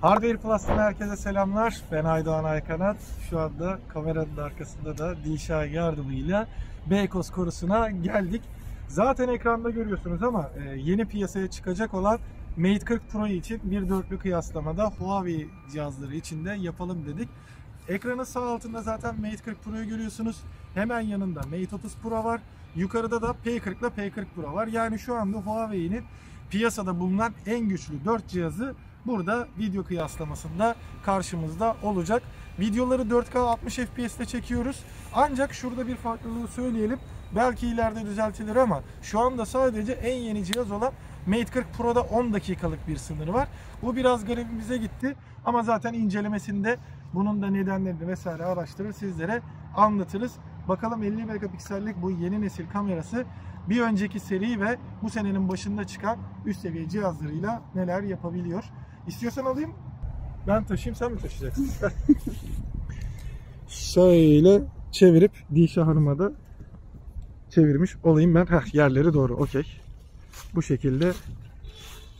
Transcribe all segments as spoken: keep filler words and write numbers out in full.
Hardware Plus'tan herkese selamlar. Ben Aydoğan Aykanat. Şu anda kameranın arkasında da D-Shire yardımıyla Beykoz korusuna geldik. Zaten ekranda görüyorsunuz ama yeni piyasaya çıkacak olan Mate kırk Pro için bir dörtlü kıyaslamada Huawei cihazları için de yapalım dedik. Ekranın sağ altında zaten Mate kırk Pro'yu görüyorsunuz. Hemen yanında Mate otuz Pro var. Yukarıda da P kırk ile P kırk Pro var. Yani şu anda Huawei'nin piyasada bulunan en güçlü dört cihazı burada video kıyaslamasında karşımızda olacak. Videoları dört K altmış F P S ile çekiyoruz. Ancak şurada bir farklılığı söyleyelim. Belki ileride düzeltilir ama şu anda sadece en yeni cihaz olan Mate kırk Pro'da on dakikalık bir sınır var. Bu biraz garibimize gitti ama zaten incelemesinde bunun da nedenlerini vesaire araştırır sizlere anlatırız. Bakalım elli megapiksellik bu yeni nesil kamerası bir önceki seri ve bu senenin başında çıkan üst seviye cihazlarıyla neler yapabiliyor. İstiyorsan alayım. Ben taşıyayım, sen mi taşıyacaksın? Şöyle çevirip Dişe Hanım'a da çevirmiş olayım ben. Heh, yerleri doğru. Okey. Bu şekilde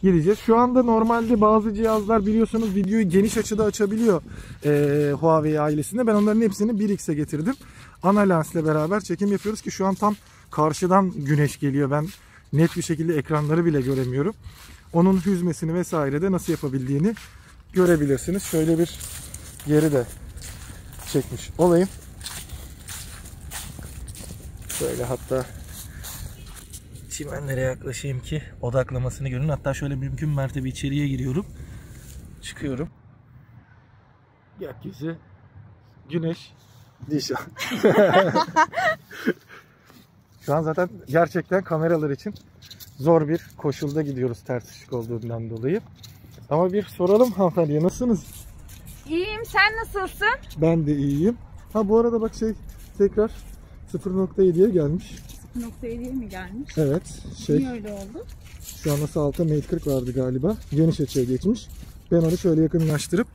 gideceğiz. Şu anda normalde bazı cihazlar biliyorsunuz videoyu geniş açıda açabiliyor ee, Huawei ailesinde. Ben onların hepsini bir X'e getirdim. Ana lensle beraber çekim yapıyoruz ki şu an tam karşıdan güneş geliyor. Ben net bir şekilde ekranları bile göremiyorum. Onun hüzmesini vesaire de nasıl yapabildiğini görebilirsiniz. Şöyle bir yeri de çekmiş olayım. Şöyle hatta çimenlere yaklaşayım ki odaklamasını görün. Hatta şöyle mümkün mertebe içeriye giriyorum. Çıkıyorum. Gökyüzü, güneş, dişa. Şu an zaten gerçekten kameralar için zor bir koşulda gidiyoruz ters ışık olduğundan dolayı. Ama bir soralım hanımefendiye, nasılsınız? İyiyim, sen nasılsın? Ben de iyiyim. Ha bu arada bak şey tekrar sıfır nokta yedi'ye gelmiş. sıfır nokta yedi'ye mi gelmiş? Evet. Şey, niye öyle oldu? Şu an nasıl altta Mate kırk vardı galiba. Geniş açıya geçmiş. Ben onu şöyle yakınlaştırıp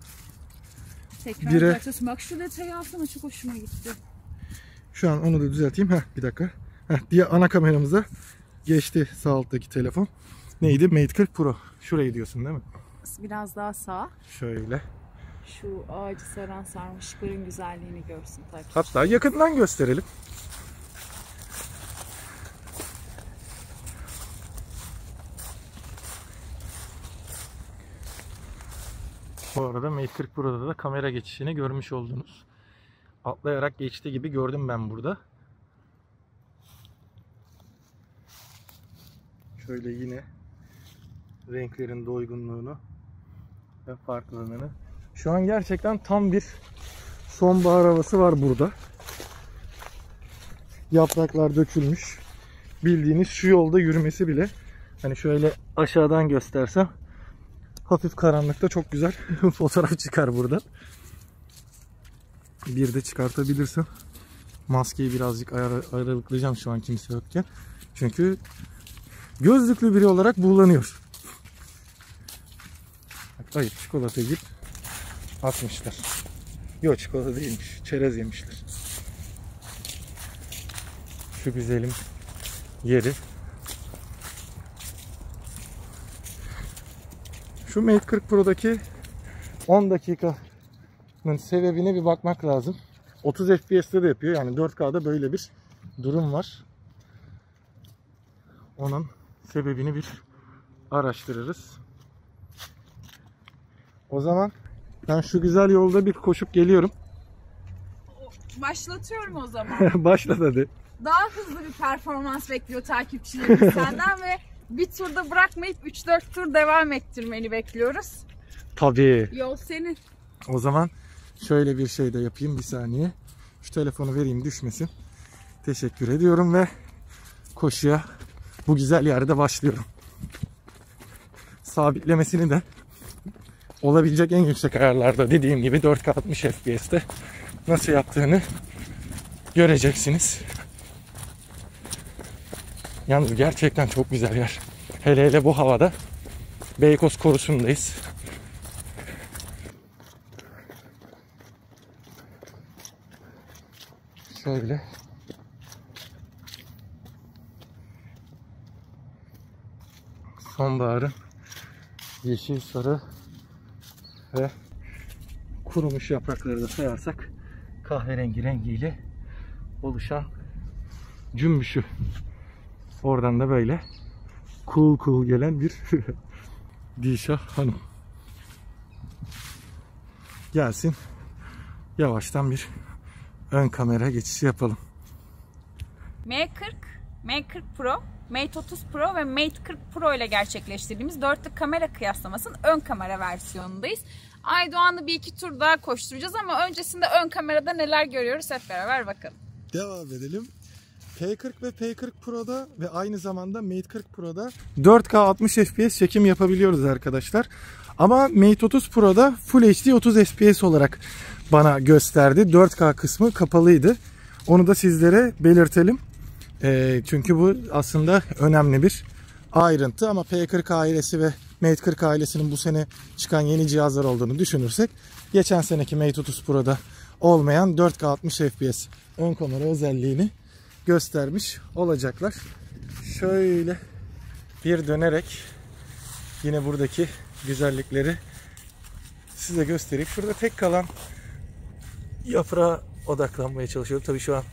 tekrar bire... yaklaştım. Bak şu detayı alsana, çok hoşuma gitti. Şu an onu da düzelteyim. Heh, bir dakika. Heh, diye ana kameramıza geçti sağ alttaki telefon. Neydi? Mate kırk Pro. Şurayı diyorsun değil mi? Biraz daha sağ. Şöyle. Şu ağacı saran sarmışların güzelliğini görsün takipçi. Hatta yakından gösterelim. Bu arada Mate kırk Pro'da da kamera geçişini görmüş oldunuz. Atlayarak geçti gibi gördüm ben burada. Şöyle yine renklerin doygunluğunu ve farklılığını. Şu an gerçekten tam bir sonbahar havası var burada. Yapraklar dökülmüş. Bildiğiniz şu yolda yürümesi bile, hani şöyle aşağıdan göstersem hafif karanlıkta çok güzel fotoğraf çıkar burada. Bir de çıkartabilirsem maskeyi birazcık ayar aralıklayacağım şu an kimse yokken. Çünkü gözlüklü biri olarak buğulanıyor. Hayır, çikolata yiyip atmışlar. Yok, çikolata değilmiş. Çerez yemişler. Şu güzelim yeri. Şu Mate kırk Pro'daki on dakikanın sebebine bir bakmak lazım. otuz F P S'te de yapıyor. Yani dört K'da böyle bir durum var. Onun sebebini bir araştırırız. O zaman ben şu güzel yolda bir koşup geliyorum. Başlatıyorum o zaman. Başla hadi. Daha hızlı bir performans bekliyor takipçilerimiz senden ve bir turda bırakmayıp üç dört tur devam ettirmeni bekliyoruz. Tabii. Yol senin. O zaman şöyle bir şey de yapayım, bir saniye. Şu telefonu vereyim, düşmesin. Teşekkür ediyorum ve koşuya bu güzel yerde başlıyorum. Sabitlemesini de olabilecek en yüksek ayarlarda, dediğim gibi dört K altmış F P S'te nasıl yaptığını göreceksiniz. Yalnız gerçekten çok güzel yer. Hele hele bu havada. Beykoz korusundayız. Şöyle. Sonbaharın yeşil sarı ve kurumuş yaprakları da sayarsak kahverengi rengiyle oluşan cümbüşü. Oradan da böyle cool cool gelen bir D-Shire hanım. Gelsin yavaştan bir ön kamera geçişi yapalım. M kırk, M kırk Pro, Mate otuz Pro ve Mate kırk Pro ile gerçekleştirdiğimiz dörtlü kamera kıyaslamasının ön kamera versiyonundayız. Aydoğan'ı bir iki tur daha koşturacağız ama öncesinde ön kamerada neler görüyoruz hep beraber bakalım. Devam edelim. P kırk ve P kırk Pro'da ve aynı zamanda Mate kırk Pro'da dört K altmış F P S çekim yapabiliyoruz arkadaşlar. Ama Mate otuz Pro'da Full H D otuz F P S olarak bana gösterdi. dört K kısmı kapalıydı. Onu da sizlere belirtelim. E, çünkü bu aslında önemli bir ayrıntı. Ama P kırk ailesi ve Mate kırk ailesinin bu sene çıkan yeni cihazlar olduğunu düşünürsek geçen seneki Mate otuz Pro'da olmayan dört K altmış F P S ön kamera özelliğini göstermiş olacaklar. Şöyle bir dönerek yine buradaki güzellikleri size göstereyim. Şurada tek kalan yaprağa odaklanmaya çalışıyorum. Tabii şu an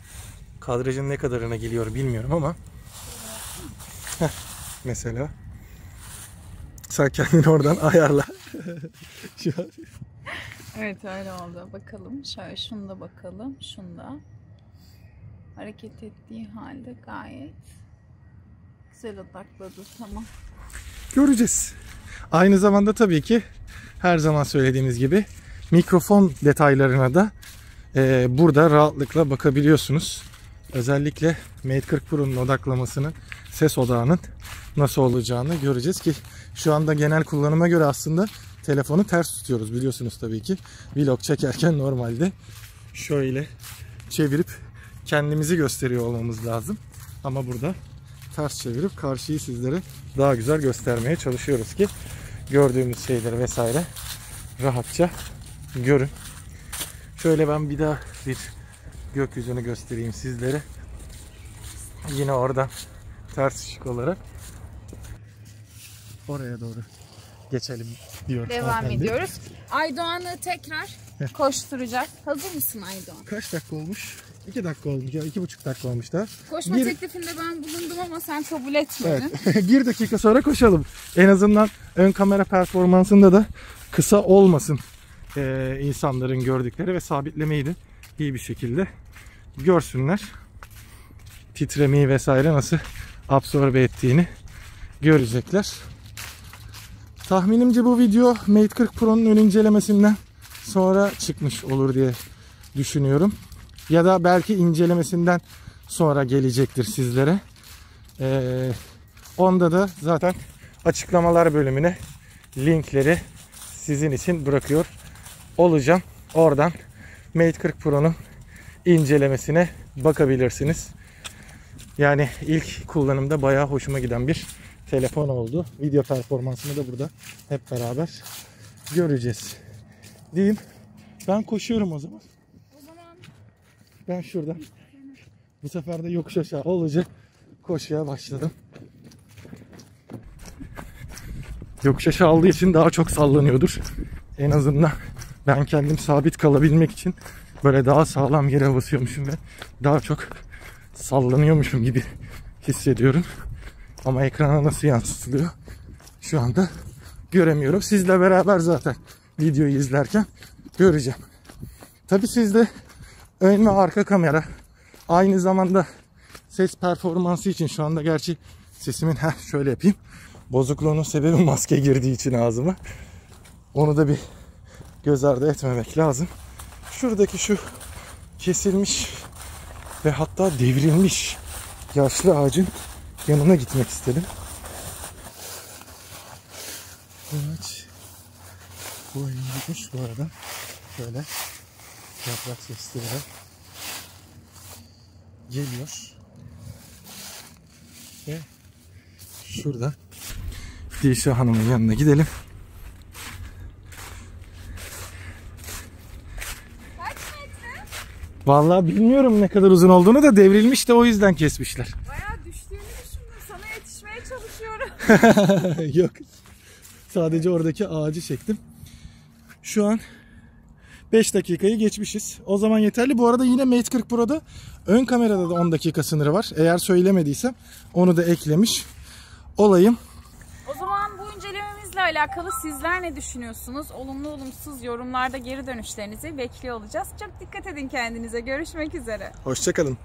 kadrajın ne kadarına geliyor bilmiyorum ama heh, mesela sen kendini oradan ayarla. Evet öyle oldu. Bakalım. Şöyle şunu da bakalım. Şunu da. Hareket ettiği halde gayet güzel odakladı. Tamam. Göreceğiz. Aynı zamanda tabii ki her zaman söylediğimiz gibi mikrofon detaylarına da e, burada rahatlıkla bakabiliyorsunuz. Özellikle Mate kırk Pro'nun odaklamasının, ses odağının nasıl olacağını göreceğiz ki şu anda genel kullanıma göre aslında telefonu ters tutuyoruz biliyorsunuz tabii ki. Vlog çekerken normalde şöyle çevirip kendimizi gösteriyor olmamız lazım. Ama burada ters çevirip karşıyı sizlere daha güzel göstermeye çalışıyoruz ki gördüğümüz şeyleri vesaire rahatça görün. Şöyle ben bir daha bir gökyüzünü göstereyim sizlere. Yine oradan ters ışık olarak oraya doğru geçelim diyoruz. Devam ediyoruz. Aydoğan'ı tekrar koşturacak. Hazır mısın Aydoğan? Kaç dakika olmuş? iki dakika olmuş ya, iki buçuk dakika olmuş da. Koşma bir... teklifinde ben bulundum ama sen kabul etmedin. Evet. bir dakika sonra koşalım. En azından ön kamera performansında da kısa olmasın ee, insanların gördükleri ve sabitlemeyi de iyi bir şekilde görsünler. Titremeyi vesaire nasıl absorbe ettiğini görecekler. Tahminimce bu video Mate kırk Pro'nun ön incelemesinden sonra çıkmış olur diye düşünüyorum. Ya da belki incelemesinden sonra gelecektir sizlere. Ee, onda da zaten açıklamalar bölümüne linkleri sizin için bırakıyor olacağım. Oradan Mate kırk Pro'nun incelemesine bakabilirsiniz. Yani ilk kullanımda bayağı hoşuma giden bir telefon oldu. Video performansını da burada hep beraber göreceğiz diyeyim. Ben koşuyorum o zaman. Ben şuradan bu sefer de yokuş aşağı olacak koşuya başladım. Yokuş aşağı aldığı için daha çok sallanıyordur. En azından ben kendim sabit kalabilmek için böyle daha sağlam yere basıyormuşum ve daha çok sallanıyormuşum gibi hissediyorum. Ama ekrana nasıl yansıtılıyor şu anda göremiyorum. Sizle beraber zaten videoyu izlerken göreceğim. Tabii siz de ön ve arka kamera aynı zamanda ses performansı için şu anda gerçi sesimin heh, şöyle yapayım. Bozukluğunun sebebi maske girdiği için ağzıma. Onu da bir göz ardı etmemek lazım. Şuradaki şu kesilmiş ve hatta devrilmiş yaşlı ağacın yanına gitmek istedim. Bu ağaç bu gitmiş bu arada. Şöyle yaprak sesleri de geliyor. Ve şurada Dilşah Hanım'ın yanına gidelim. Kaç metre? Vallahi bilmiyorum ne kadar uzun olduğunu da devrilmiş de o yüzden kesmişler. Bayağı düştüğünü düşündüm. Sana yetişmeye çalışıyorum. Yok. Sadece oradaki ağacı çektim. Şu an beş dakikayı geçmişiz. O zaman yeterli. Bu arada yine Mate kırk Pro'da ön kamerada da on dakika sınırı var. Eğer söylemediysem onu da eklemiş olayım. O zaman bu incelememizle alakalı sizler ne düşünüyorsunuz? Olumlu olumsuz yorumlarda geri dönüşlerinizi bekliyor olacağız. Çok dikkat edin kendinize. Görüşmek üzere. Hoşça kalın.